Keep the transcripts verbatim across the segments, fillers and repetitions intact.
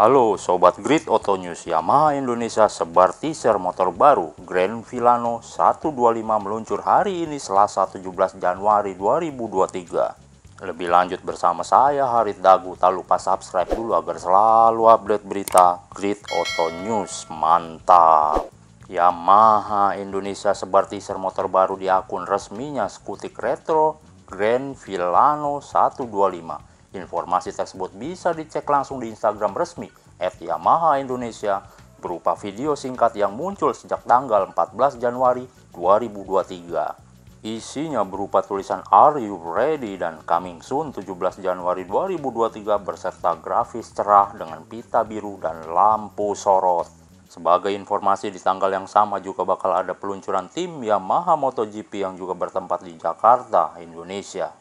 Halo Sobat Grid Auto News, Yamaha Indonesia sebar teaser motor baru Grand Filano seratus dua puluh lima meluncur hari ini Selasa tujuh belas Januari dua ribu dua puluh tiga. Lebih lanjut bersama saya Harit Dagu, tak lupa subscribe dulu agar selalu update berita Grid Auto News, mantap! Yamaha Indonesia sebar teaser motor baru di akun resminya Skutik Retro Grand Filano seratus dua puluh lima. Informasi tersebut bisa dicek langsung di Instagram resmi et Yamaha Indonesia berupa video singkat yang muncul sejak tanggal empat belas Januari dua ribu dua puluh tiga. Isinya berupa tulisan Are You Ready dan Coming Soon tujuh belas Januari dua ribu dua puluh tiga berserta grafis cerah dengan pita biru dan lampu sorot. Sebagai informasi, di tanggal yang sama juga bakal ada peluncuran tim Yamaha MotoGP yang juga bertempat di Jakarta, Indonesia.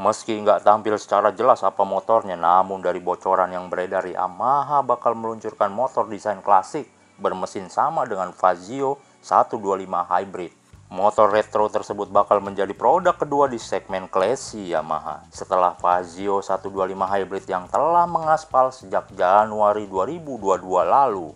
Meski nggak tampil secara jelas apa motornya, namun dari bocoran yang beredar, Yamaha bakal meluncurkan motor desain klasik bermesin sama dengan Fazzio seratus dua puluh lima Hybrid. Motor retro tersebut bakal menjadi produk kedua di segmen classy Yamaha, setelah Fazzio seratus dua puluh lima Hybrid yang telah mengaspal sejak Januari dua ribu dua puluh dua lalu.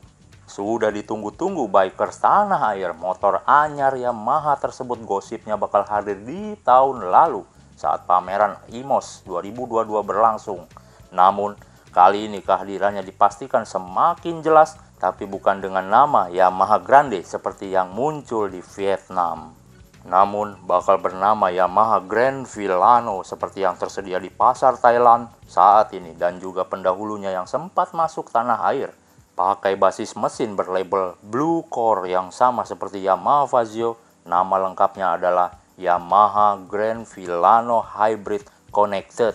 Sudah ditunggu-tunggu bikers tanah air, motor anyar Yamaha tersebut gosipnya bakal hadir di tahun lalu saat pameran Imos dua ribu dua puluh dua berlangsung. Namun kali ini kehadirannya dipastikan semakin jelas, tapi bukan dengan nama Yamaha Grande seperti yang muncul di Vietnam. Namun bakal bernama Yamaha Grand Filano seperti yang tersedia di pasar Thailand saat ini dan juga pendahulunya yang sempat masuk tanah air. Pakai basis mesin berlabel Blue Core yang sama seperti Yamaha Fazzio, nama lengkapnya adalah Yamaha Grand Filano Hybrid Connected,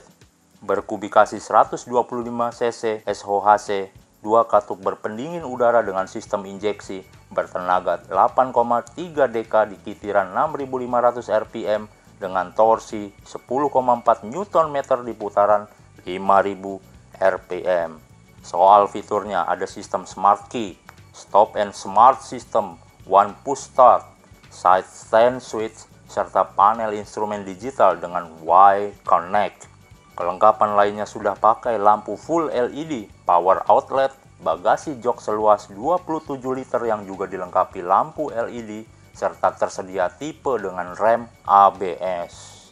berkubikasi seratus dua puluh lima cc S O H C, dua katup berpendingin udara dengan sistem injeksi, bertenaga delapan koma tiga D K di kitiran enam ribu lima ratus R P M dengan torsi sepuluh koma empat Newton meter di putaran lima ribu R P M. Soal fiturnya ada sistem Smart Key, Stop and Smart System, One Push Start, Side Stand Switch, serta panel instrumen digital dengan Y-connect. Kelengkapan lainnya sudah pakai lampu full L E D, power outlet, bagasi jok seluas dua puluh tujuh liter yang juga dilengkapi lampu L E D, serta tersedia tipe dengan rem A B S.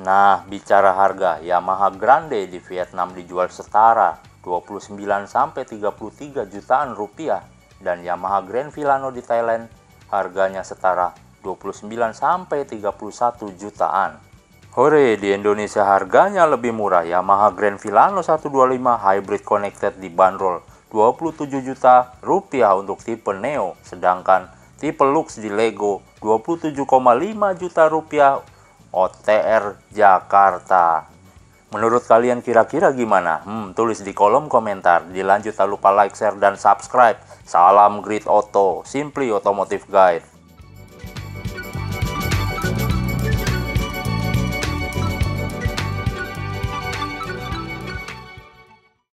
Nah, bicara harga, Yamaha Grande di Vietnam dijual setara dua puluh sembilan sampai tiga puluh tiga jutaan rupiah, dan Yamaha Grand Filano di Thailand harganya setara dua puluh sembilan sampai tiga puluh satu jutaan. Hore, di Indonesia harganya lebih murah. Yamaha Grand Filano seratus dua puluh lima Hybrid Connected dibanderol dua puluh tujuh juta rupiah untuk tipe Neo, sedangkan tipe Lux di Lego dua puluh tujuh koma lima juta rupiah O T R Jakarta. Menurut kalian kira-kira gimana? Hmm, tulis di kolom komentar. Dilanjut, tak lupa like, share, dan subscribe. Salam Grid Auto, Simply Automotive Guide.